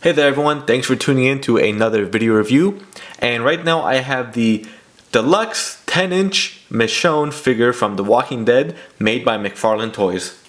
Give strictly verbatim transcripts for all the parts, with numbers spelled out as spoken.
Hey there everyone, thanks for tuning in to another video review. And right now I have the deluxe ten inch Michonne figure from The Walking Dead made by McFarlane Toys.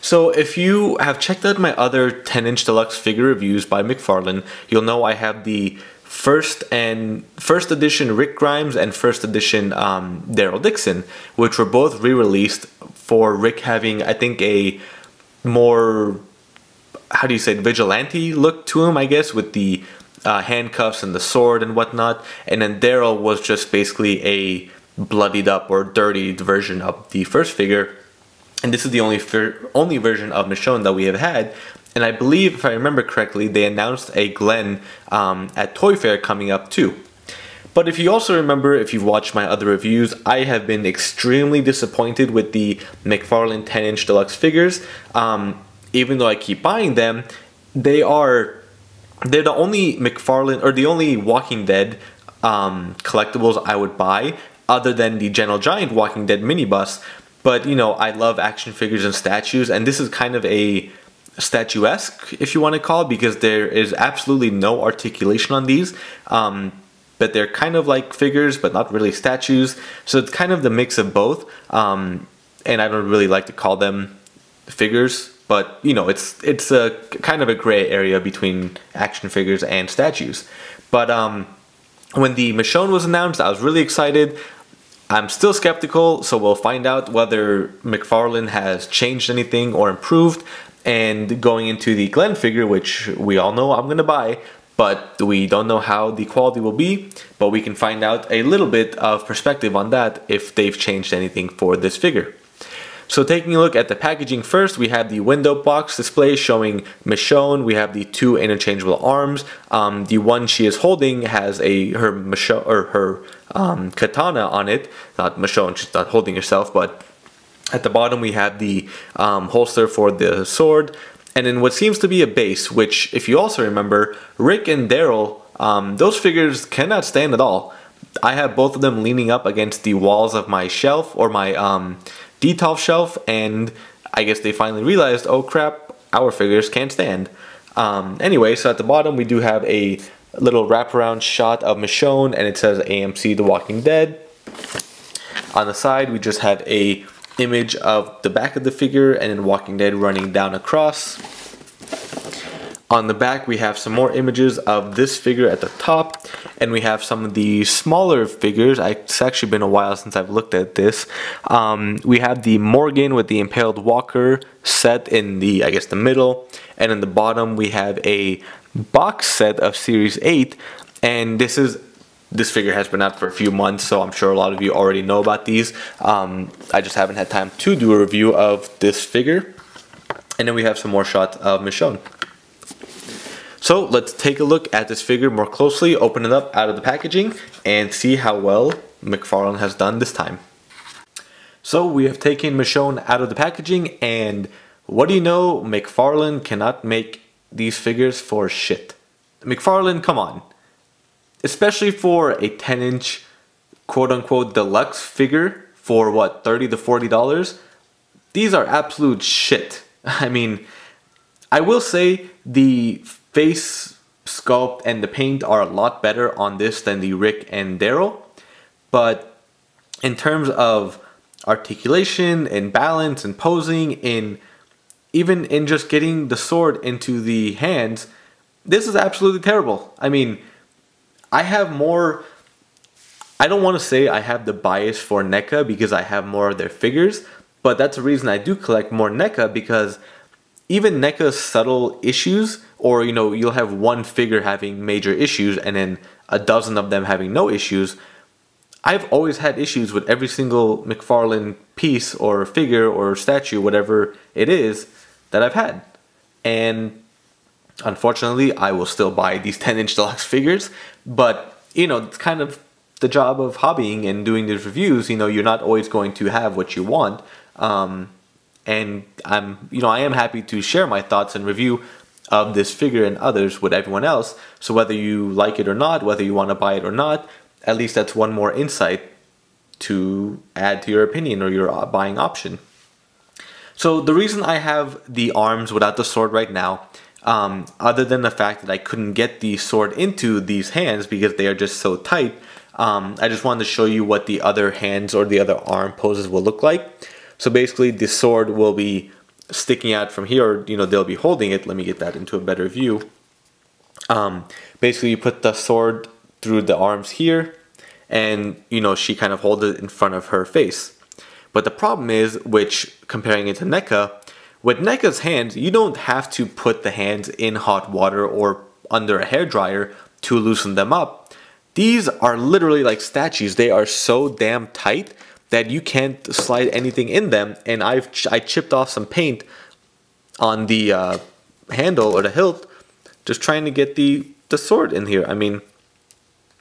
So if you have checked out my other ten inch deluxe figure reviews by McFarlane, you'll know I have the first and first edition Rick Grimes and first edition um, Daryl Dixon, which were both re-released for Rick having, I think, a more, how do you say, vigilante look to him, I guess, with the uh, handcuffs and the sword and whatnot. And then Daryl was just basically a bloodied up or dirtied version of the first figure. And this is the only only version of Michonne that we have had. And I believe, if I remember correctly, they announced a Glenn um, at Toy Fair coming up too. But if you also remember, if you've watched my other reviews, I have been extremely disappointed with the McFarlane ten inch deluxe figures. Um, Even though I keep buying them, they are they're the only McFarlane or the only Walking Dead um, collectibles I would buy, other than the Gentle Giant Walking Dead minibus. But you know, I love action figures and statues, and this is kind of a statuesque, if you want to call it, because there is absolutely no articulation on these. Um, but they're kind of like figures, but not really statues. So it's kind of the mix of both. Um, and I don't really like to call them figures. But, you know, it's it's a kind of a gray area between action figures and statues. But um, when the Michonne was announced, I was really excited. I'm still skeptical, so we'll find out whether McFarlane has changed anything or improved. And going into the Glenn figure, which we all know I'm going to buy, but we don't know how the quality will be. But we can find out a little bit of perspective on that if they've changed anything for this figure. So taking a look at the packaging first, we have the window box display showing Michonne. We have the two interchangeable arms. Um, the one she is holding has a her Michonne, or her um, katana on it. Not Michonne, she's not holding herself, but at the bottom we have the um, holster for the sword. And then what seems to be a base, which if you also remember, Rick and Daryl, um, those figures cannot stand at all. I have both of them leaning up against the walls of my shelf, or my um, detolf shelf, and I guess they finally realized, oh crap, our figures can't stand. Um, anyway, so at the bottom we do have a little wraparound shot of Michonne, and it says A M C The Walking Dead. On the side we just have a image of the back of the figure, and then Walking Dead running down across. On the back we have some more images of this figure at the top, and we have some of the smaller figures. It's actually been a while since I've looked at this. Um, we have the Morgan with the impaled walker set in the, I guess, the middle, and in the bottom we have a box set of series eight, and this is this figure has been out for a few months, so I'm sure a lot of you already know about these. Um, I just haven't had time to do a review of this figure. And then we have some more shots of Michonne. So let's take a look at this figure more closely, open it up out of the packaging, and see how well McFarlane has done this time. So we have taken Michonne out of the packaging, and what do you know, McFarlane cannot make these figures for shit. McFarlane, come on. Especially for a ten inch quote-unquote deluxe figure for what, thirty to forty dollars? These are absolute shit. I mean, I will say the face sculpt and the paint are a lot better on this than the Rick and Daryl, but in terms of articulation and balance and posing, in even in just getting the sword into the hands, this is absolutely terrible. I mean, I have more, I don't want to say I have the bias for NECA because I have more of their figures, but that's the reason I do collect more NECA, because even NECA's subtle issues, or you know, you'll have one figure having major issues and then a dozen of them having no issues. I've always had issues with every single McFarlane piece or figure or statue, whatever it is, that I've had. And unfortunately, I will still buy these ten inch deluxe figures, but you know, it's kind of the job of hobbying and doing these reviews. You know, you're not always going to have what you want. Um, And I'm, you know, I am happy to share my thoughts and review of this figure and others with everyone else. So whether you like it or not, whether you want to buy it or not, at least that's one more insight to add to your opinion or your buying option. So the reason I have the arms without the sword right now Um, other than the fact that I couldn't get the sword into these hands because they are just so tight, um, I just wanted to show you what the other hands or the other arm poses will look like. So basically the sword will be sticking out from here, you know, they'll be holding it. Let me get that into a better view. Um, basically you put the sword through the arms here and, you know, she kind of holds it in front of her face. But the problem is, which comparing it to NECA, with NECA's hands, you don't have to put the hands in hot water or under a hairdryer to loosen them up. These are literally like statues. They are so damn tight that you can't slide anything in them. And I've ch I chipped off some paint on the uh, handle or the hilt, just trying to get the, the sword in here. I mean,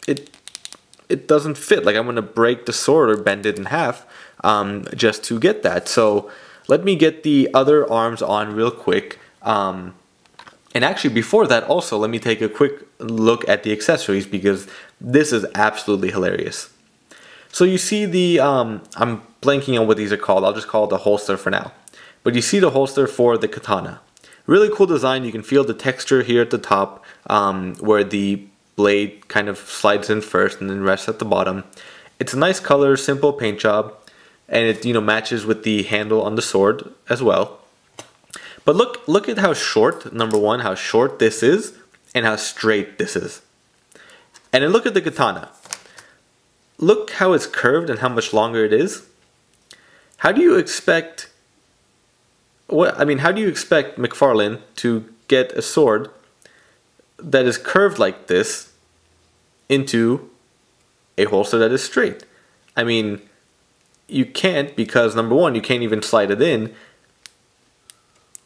it it doesn't fit. Like, I'm going to break the sword or bend it in half um, just to get that. So let me get the other arms on real quick. Um, and actually before that also, let me take a quick look at the accessories because this is absolutely hilarious. So you see the, um, I'm blanking on what these are called. I'll just call it the holster for now. But you see the holster for the katana. Really cool design. You can feel the texture here at the top um, where the blade kind of slides in first and then rests at the bottom. It's a nice color, simple paint job. And it, you know, matches with the handle on the sword as well. But look, look at how short, number one, how short this is and how straight this is. And then look at the katana. Look how it's curved and how much longer it is. How do you expect, what, I mean, how do you expect McFarlane to get a sword that is curved like this into a holster that is straight? I mean, you can't, because number one, you can't even slide it in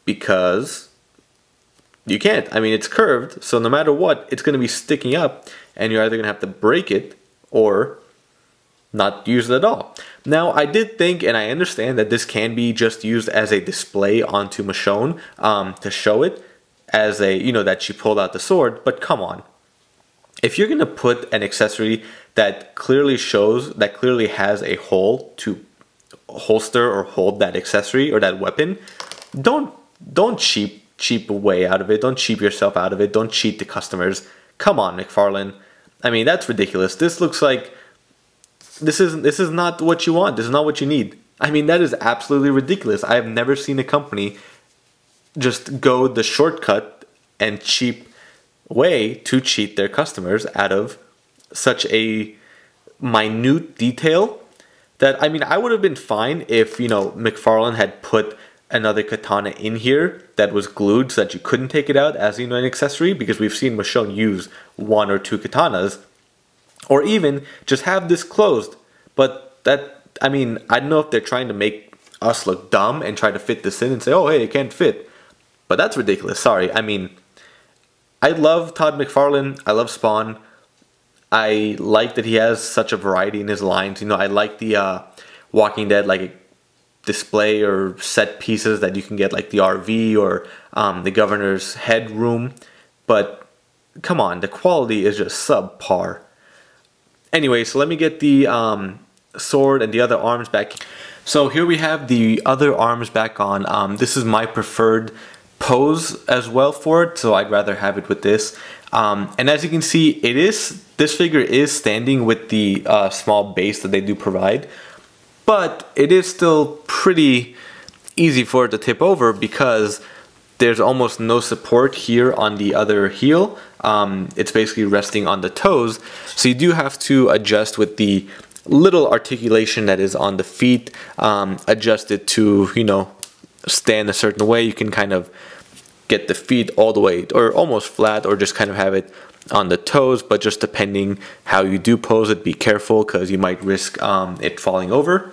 because you can't. I mean, it's curved, so no matter what, it's going to be sticking up and you're either going to have to break it or not use it at all. Now, I did think, and I understand that this can be just used as a display onto Michonne um, to show it as a, you know, that she pulled out the sword, but come on. If you're going to put an accessory that clearly shows, that clearly has a hole to holster or hold that accessory or that weapon, don't don't cheap cheap way out of it. Don't cheap yourself out of it. Don't cheat the customers. Come on, McFarlane. I mean, that's ridiculous. This looks like this isn't this is not what you want. This is not what you need. I mean, that is absolutely ridiculous. I have never seen a company just go the shortcut and cheap way to cheat their customers out of such a minute detail that, I mean, I would have been fine if, you know, McFarlane had put another katana in here that was glued so that you couldn't take it out as, you know, an accessory, because we've seen Michonne use one or two katanas, or even just have this closed. But that, I mean, I don't know if they're trying to make us look dumb and try to fit this in and say, oh, hey, it can't fit. But that's ridiculous. Sorry. I mean, I love Todd McFarlane. I love Spawn. I like that he has such a variety in his lines. You know, I like the uh, Walking Dead, like, display or set pieces that you can get, like the R V or um, the governor's headroom. But come on, the quality is just subpar. Anyway, so let me get the um, sword and the other arms back. So here we have the other arms back on. Um, this is my preferred pose as well for it, so I'd rather have it with this. Um, and as you can see, it is this figure is standing with the uh, small base that they do provide, but it is still pretty easy for it to tip over because there's almost no support here on the other heel. Um, it's basically resting on the toes, so you do have to adjust with the little articulation that is on the feet, um, adjust it to, you know, stand a certain way. You can kind of get the feet all the way or almost flat, or just kind of have it on the toes, but just depending how you do pose it, be careful because you might risk um, it falling over.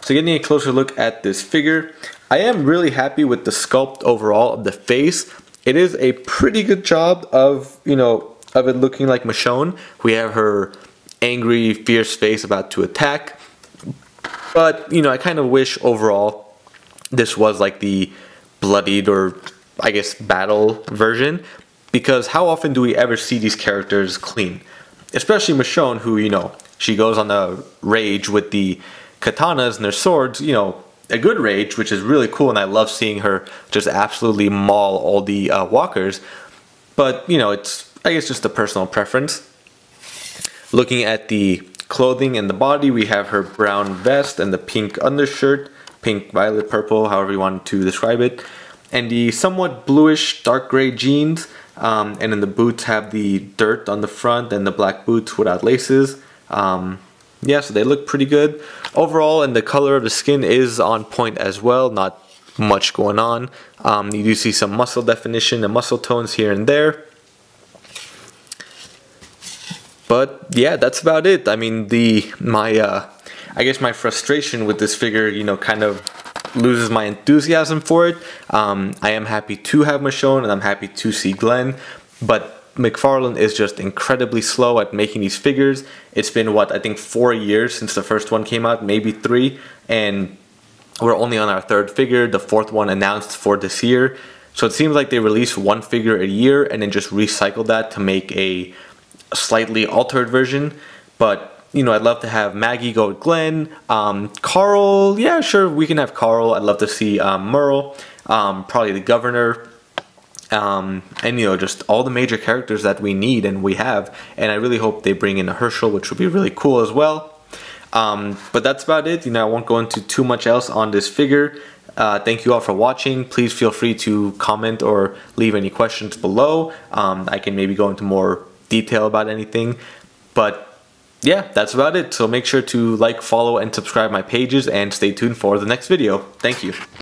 So getting a closer look at this figure, I am really happy with the sculpt overall of the face. It is a pretty good job of, you know, of it looking like Michonne. We have her angry, fierce face about to attack. But, you know, I kind of wish overall this was like the bloodied or, I guess, battle version, because how often do we ever see these characters clean? Especially Michonne, who, you know, she goes on the rage with the katanas and their swords, you know, a good rage, which is really cool, and I love seeing her just absolutely maul all the uh, walkers. But, you know, it's, I guess, just a personal preference. Looking at the clothing and the body, we have her brown vest and the pink undershirt, pink, violet, purple, however you want to describe it, and the somewhat bluish dark gray jeans. Um, and then the boots have the dirt on the front and the black boots without laces. Um, yeah, so they look pretty good overall, and the color of the skin is on point as well. Not much going on. Um, you do see some muscle definition and muscle tones here and there. But yeah, that's about it. I mean, the my uh, I guess my frustration with this figure, you know, kind of loses my enthusiasm for it. Um, I am happy to have Michonne, and I'm happy to see Glenn, but McFarlane is just incredibly slow at making these figures. It's been, what, I think four years since the first one came out, maybe three, and we're only on our third figure, the fourth one announced for this year. So it seems like they release one figure a year and then just recycle that to make a slightly altered version. But, you know, I'd love to have Maggie go with Glenn. Um, Carl, yeah, sure, we can have Carl. I'd love to see um, Merle, um, probably the governor, um, and, you know, just all the major characters that we need and we have. And I really hope they bring in a Hershel, which would be really cool as well. Um, but that's about it. You know, I won't go into too much else on this figure. Uh, thank you all for watching. Please feel free to comment or leave any questions below. Um, I can maybe go into more detail about anything. But yeah, that's about it. So make sure to like, follow, and subscribe my pages, and stay tuned for the next video. Thank you.